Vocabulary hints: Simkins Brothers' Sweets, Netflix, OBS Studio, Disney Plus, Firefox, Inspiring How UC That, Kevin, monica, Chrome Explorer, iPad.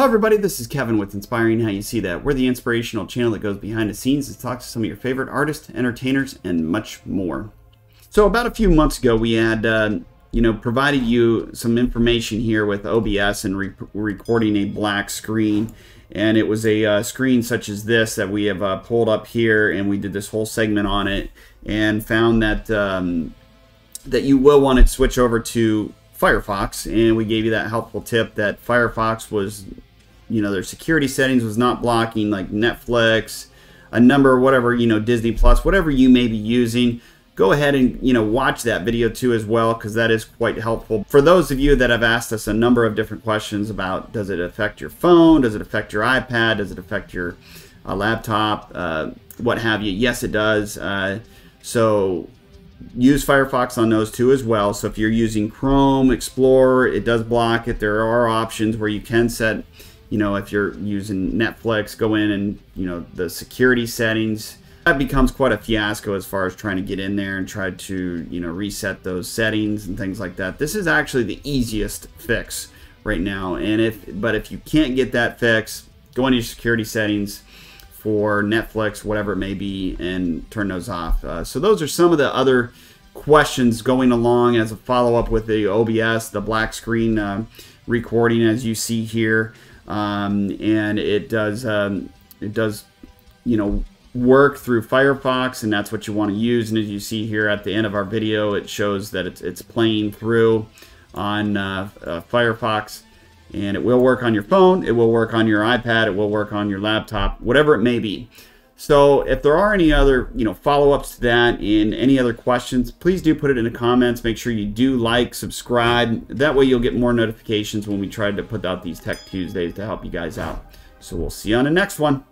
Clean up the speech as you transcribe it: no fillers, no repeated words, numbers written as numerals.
Hello everybody, this is Kevin with Inspiring How You See That. We're the inspirational channel that goes behind the scenes to talk to some of your favorite artists, entertainers, and much more. So about a few months ago, we had provided you some information here with OBS and recording a black screen. And it was a screen such as this that we have pulled up here, and we did this whole segment on it and found that, that you will want to switch over to Firefox. And we gave you that helpful tip that Firefox was, their security settings was not blocking like Netflix, Disney Plus, whatever you may be using. Go ahead and, watch that video too as well, because that is quite helpful. For those of you that have asked us a number of different questions about, does it affect your phone? Does it affect your iPad? Does it affect your laptop? What have you? Yes, it does. So use Firefox on those too as well. So if you're using Chrome Explorer, it does block it. There are options where you can set, if you're using Netflix, go in and, the security settings. That becomes quite a fiasco as far as trying to get in there and try to, reset those settings and things like that. This is actually the easiest fix right now. And if you can't get that fix, go into your security settings for Netflix, whatever it may be, and turn those off. So those are some of the other questions going along as a follow-up with the OBS, the black screen recording, as you see here, and it does, work through Firefox, and that's what you want to use. And as you see here at the end of our video, it shows that it's playing through on Firefox. And it will work on your phone, it will work on your iPad, it will work on your laptop, whatever it may be. So if there are any other follow-ups to that and any other questions, please do put it in the comments. Make sure you do like, subscribe. That way you'll get more notifications when we try to put out these Tech Tuesdays to help you guys out. So we'll see you on the next one.